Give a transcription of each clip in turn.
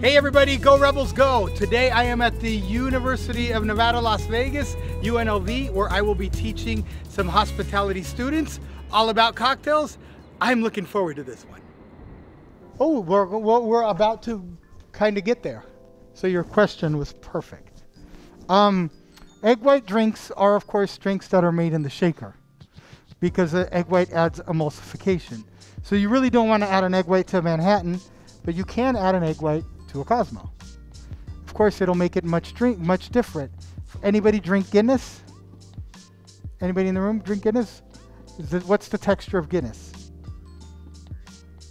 Hey everybody, go Rebels go! Today I am at the University of Nevada, Las Vegas, UNLV, where I will be teaching some hospitality students all about cocktails. I'm looking forward to this one. Oh, we're about to kind of get there. So your question was perfect. Egg white drinks are of course drinks that are made in the shaker because the egg white adds emulsification. So you really don't want to add an egg white to Manhattan, but you can add an egg white to a Cosmo. Of course, it'll make it much different. Anybody drink Guinness? Anybody in the room drink Guinness? What's the texture of Guinness?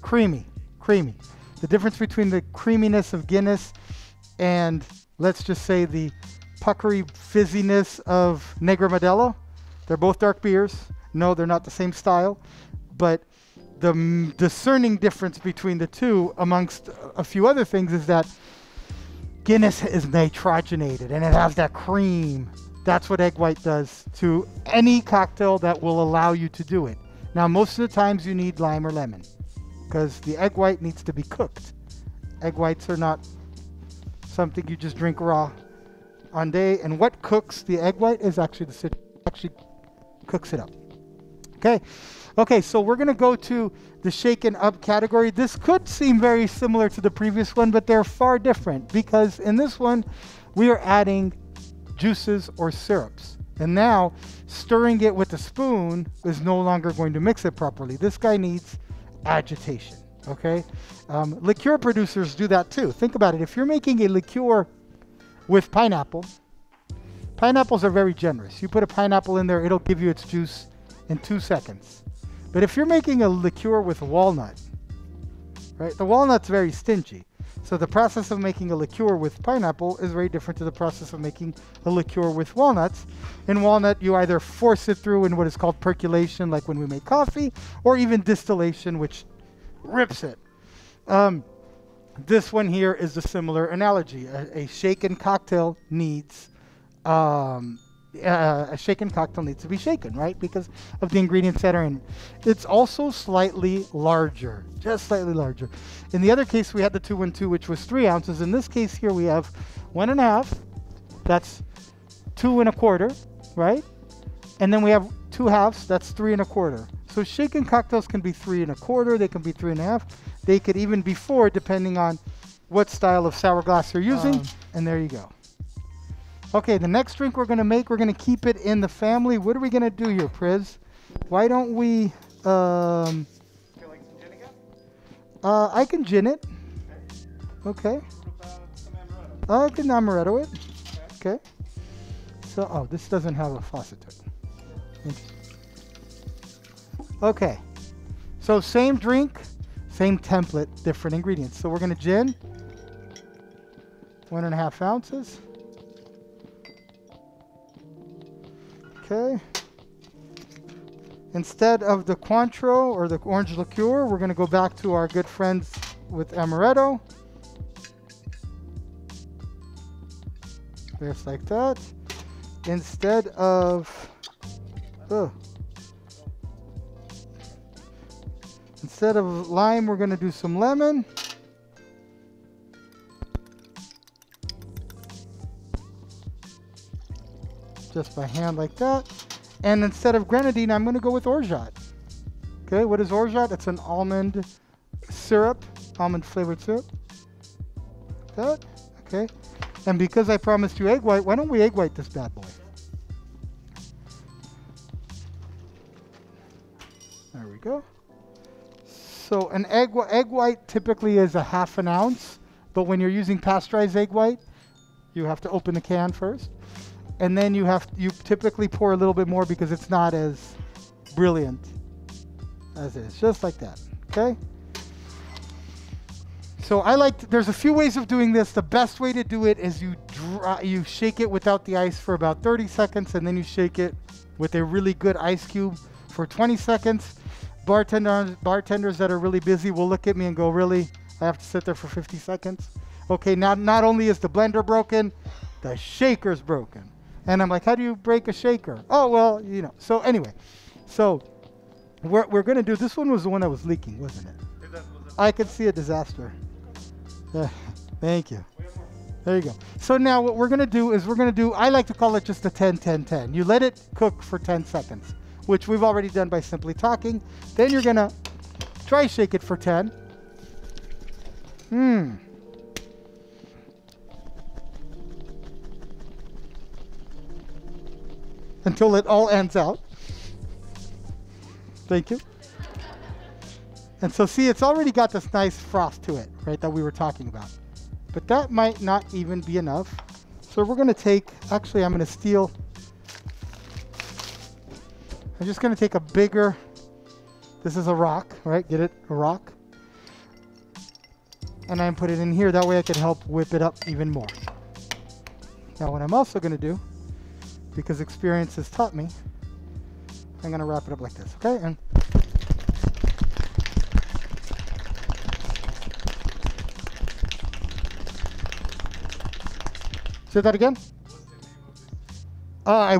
Creamy. The difference between the creaminess of Guinness and, let's just say, the puckery fizziness of Negra Modelo. They're both dark beers. No, they're not the same style, but the discerning difference between the two, amongst a few other things, is that Guinness is nitrogenated and it has that cream. That's what egg white does to any cocktail that will allow you to do it. Now, most of the times you need lime or lemon because the egg white needs to be cooked. Egg whites are not something you just drink raw on day. And what cooks the egg white is actually the citrus, actually cooks it up. Okay, so we're going to go to the shaken up category. This could seem very similar to the previous one, but they're far different because in this one, we are adding juices or syrups. And now stirring it with a spoon is no longer going to mix it properly. This guy needs agitation, okay? Liqueur producers do that too. Think about it. If you're making a liqueur with pineapple, pineapples are very generous. You put a pineapple in there, it'll give you its juice in 2 seconds. But if you're making a liqueur with walnut, right? The walnut's very stingy. So the process of making a liqueur with pineapple is very different to the process of making a liqueur with walnuts. In walnut, you either force it through in what is called percolation, like when we make coffee, or even distillation, which rips it. This one here is a similar analogy. A shaken cocktail needs to be shaken, right? Because of the ingredients that are in it. It's also slightly larger, just slightly larger. In the other case, we had the 212, which was 3 ounces. In this case here, we have 1.5. That's 2 1/4, right? And then we have 2 halves. That's 3 1/4. So shaken cocktails can be 3 1/4. They can be 3 1/2. They could even be 4, depending on what style of sour glass you're using. And there you go. Okay, the next drink we're going to make, we're going to keep it in the family. What are we going to do here, Priz? Why don't we... Do you like some gin again? I can gin it. Okay. What about some amaretto? I can amaretto it. Okay. So, oh, this doesn't have a faucet to it. Okay. So same drink, same template, different ingredients. So we're going to gin. 1.5 ounces. Okay, instead of the Cointreau or the orange liqueur, we're going to go back to our good friends with amaretto. Just like that. Instead of, instead of lime, we're going to do some lemon. Just by hand like that. And instead of grenadine, I'm going to go with orgeat. Okay, what is orgeat? It's an almond syrup, almond flavored syrup. Like that, okay. And because I promised you egg white, why don't we egg white this bad boy? There we go. So an egg white typically is 1/2 ounce, but when you're using pasteurized egg white, you have to open the can first. And then you typically pour a little bit more because it's not as brilliant as it is, just like that, okay? So there's a few ways of doing this. The best way to do it is you shake it without the ice for about 30 seconds, and then you shake it with a really good ice cube for 20 seconds. Bartenders that are really busy will look at me and go, really? I have to sit there for 50 seconds? Okay, now not only is the blender broken, the shaker's broken. And I'm like, how do you break a shaker? Oh, well, you know. So anyway, so we're going to do, this one was the one that was leaking, wasn't it? I could see a disaster. Thank you. There you go. So now what we're going to do is we're going to do, I like to call it just a 10-10-10. You let it cook for 10 seconds, which we've already done by simply talking. Then you're going to try shake it for 10. Mmm. Until it all ends out. Thank you. And so see, it's already got this nice froth to it, right, that we were talking about. But that might not even be enough. So we're gonna take, actually I'm gonna steal, I'm just gonna take a bigger, this is a rock, right? Get it, a rock. And I'm put it in here, that way I can help whip it up even more. Now what I'm also gonna do, because experience has taught me, I'm gonna wrap it up like this, okay? And say that again?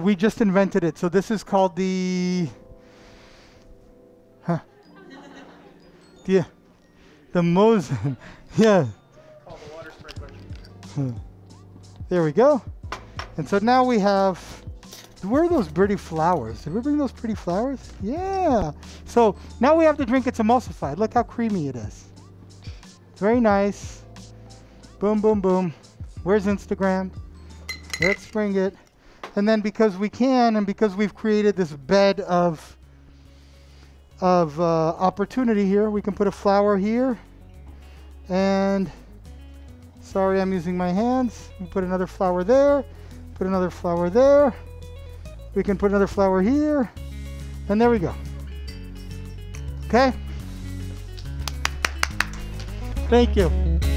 We just invented it. So this is called the, huh? the Mose, yeah. Called the water sprinkler. There we go. And so now we have, where are those pretty flowers? Did we bring those pretty flowers? Yeah. So now we have the drink, it's emulsified. Look how creamy it is. It's very nice. Boom, boom, boom. Where's Instagram? Let's bring it. And then because we can, and because we've created this bed of opportunity here, we can put a flower here. And sorry, I'm using my hands. We put another flower there, put another flower there. We can put another flower here. And there we go. Okay? Thank you.